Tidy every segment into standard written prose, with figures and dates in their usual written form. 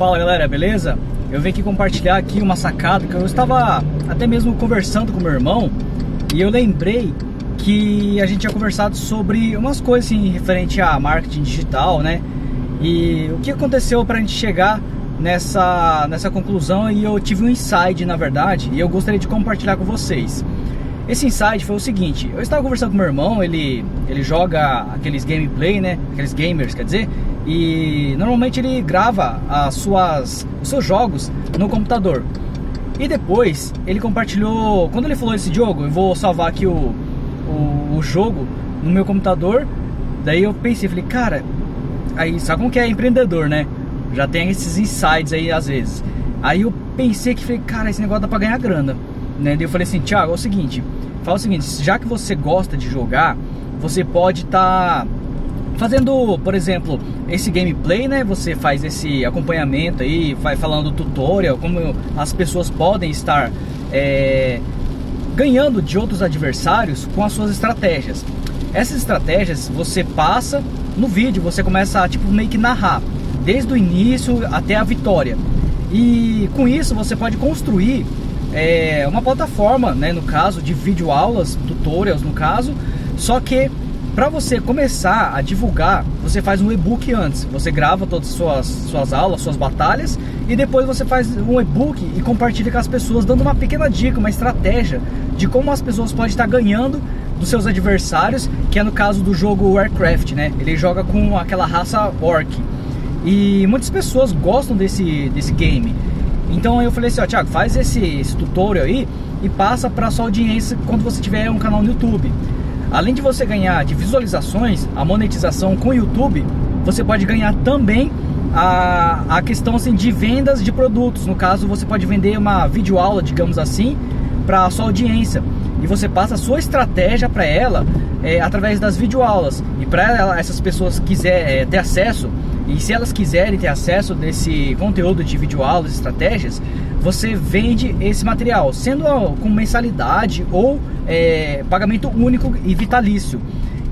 Fala galera, beleza? Eu vim aqui compartilhar aqui uma sacada que eu estava até mesmo conversando com meu irmão e eu lembrei que a gente tinha conversado sobre umas coisas assim, referente a marketing digital, né? E o que aconteceu para a gente chegar nessa conclusão, e eu tive um insight na verdade e eu gostaria de compartilhar com vocês. Esse insight foi o seguinte: eu estava conversando com meu irmão, ele joga aqueles gameplay, né? Aqueles gamers, quer dizer, e normalmente ele grava os seus jogos no computador. E depois ele compartilhou, quando ele falou esse jogo, eu vou salvar aqui o jogo no meu computador. Daí eu pensei, falei, cara, aí sabe como que é empreendedor, né? Já tem esses insights aí às vezes. Aí eu pensei que, falei, cara, esse negócio dá pra ganhar grana, né? Daí eu falei assim, Thiago, fala o seguinte, já que você gosta de jogar, você pode estar fazendo, por exemplo, esse gameplay, né? Você faz esse acompanhamento aí, vai falando tutorial, como as pessoas podem estar ganhando de outros adversários com as suas estratégias. Essas estratégias você passa no vídeo, você começa a meio que narrar desde o início até a vitória, e com isso você pode construir uma plataforma, né, no caso de videoaulas, tutorials no caso. Só que para você começar a divulgar, você faz um e-book antes, você grava todas as suas aulas, suas batalhas, e depois você faz um e-book e compartilha com as pessoas, dando uma pequena dica, uma estratégia de como as pessoas podem estar ganhando dos seus adversários, que é no caso do jogo Warcraft, né? Ele joga com aquela raça Orc. E muitas pessoas gostam desse game. Então eu falei assim, ó, Thiago, faz esse tutorial aí e passa para sua audiência quando você tiver um canal no YouTube. Além de você ganhar de visualizações, a monetização com o YouTube, você pode ganhar também a questão assim, de vendas de produtos. No caso, você pode vender uma videoaula, digamos assim, para a sua audiência, e você passa a sua estratégia para ela através das videoaulas. E para essas pessoas quiserem ter acesso, e se elas quiserem ter acesso desse conteúdo de videoaulas, estratégias, você vende esse material, sendo com mensalidade ou pagamento único e vitalício.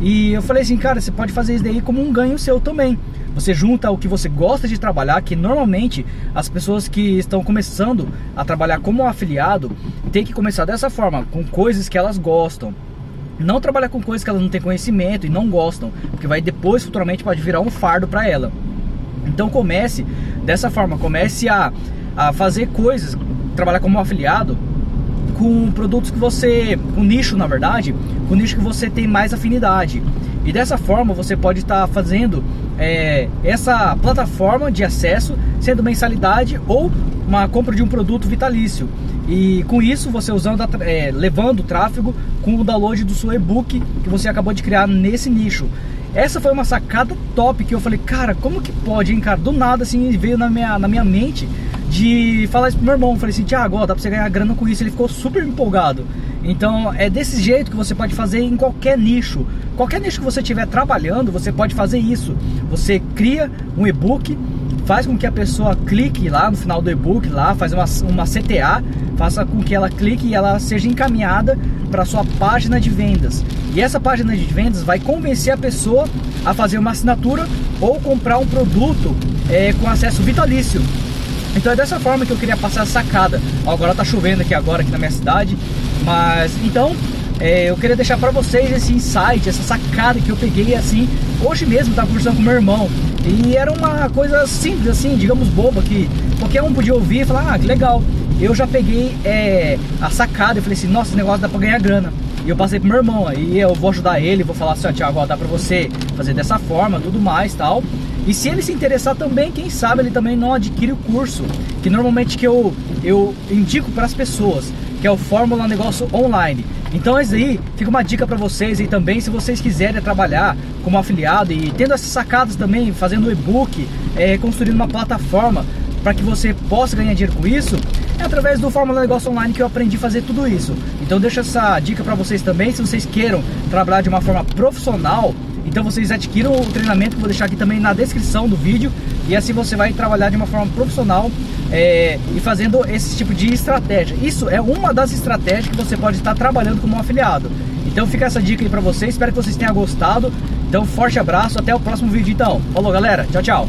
E eu falei assim, cara, você pode fazer isso daí como um ganho seu também. Você junta o que você gosta de trabalhar, que normalmente as pessoas que estão começando a trabalhar como afiliado tem que começar dessa forma, com coisas que elas gostam. Não trabalhar com coisas que elas não têm conhecimento e não gostam, porque vai depois, futuramente, pode virar um fardo para ela. Então comece dessa forma, comece a fazer coisas, trabalhar como afiliado com produtos que você, um nicho na verdade, com um nicho que você tem mais afinidade. E dessa forma você pode estar fazendo essa plataforma de acesso, sendo mensalidade ou uma compra de um produto vitalício. E com isso você levando o tráfego com o download do seu e-book que você acabou de criar nesse nicho. Essa foi uma sacada top que eu falei, cara, como que pode, hein, cara? Do nada assim veio na minha mente de falar isso pro meu irmão. Eu falei assim, Thiago, ó, dá pra você ganhar grana com isso. Ele ficou super empolgado. Então é desse jeito que você pode fazer em qualquer nicho. Qualquer nicho que você estiver trabalhando, você pode fazer isso. Você cria um e-book, faz com que a pessoa clique lá no final do e-book, lá faz uma CTA, faça com que ela clique e ela seja encaminhada para sua página de vendas. E essa página de vendas vai convencer a pessoa a fazer uma assinatura ou comprar um produto com acesso vitalício. Então é dessa forma que eu queria passar a sacada. Agora tá chovendo aqui na minha cidade, mas então eu queria deixar para vocês esse insight, essa sacada que eu peguei assim hoje mesmo. Tava conversando com meu irmão e era uma coisa simples assim, digamos boba, que qualquer um podia ouvir e falar, ah, que legal. Eu já peguei a sacada e falei assim, nossa, esse negócio dá pra ganhar grana. E eu passei pro meu irmão, aí eu vou ajudar ele, vou falar assim, ó, Thiago, dá pra você fazer dessa forma, tudo mais, tal. E se ele se interessar também, quem sabe ele também não adquire o curso, que normalmente que eu indico para as pessoas, que é o Fórmula Negócio Online. Então isso aí fica uma dica para vocês, e também se vocês quiserem trabalhar como afiliado e tendo essas sacadas também, fazendo e-book, construindo uma plataforma para que você possa ganhar dinheiro com isso, é através do Fórmula Negócio Online que eu aprendi a fazer tudo isso. Então deixo essa dica para vocês também, se vocês queiram trabalhar de uma forma profissional, então vocês adquiram o treinamento que eu vou deixar aqui também na descrição do vídeo, e assim você vai trabalhar de uma forma profissional e fazendo esse tipo de estratégia. Isso é uma das estratégias que você pode estar trabalhando como um afiliado. Então fica essa dica aí para vocês, espero que vocês tenham gostado. Então forte abraço, até o próximo vídeo então. Falou galera, tchau, tchau.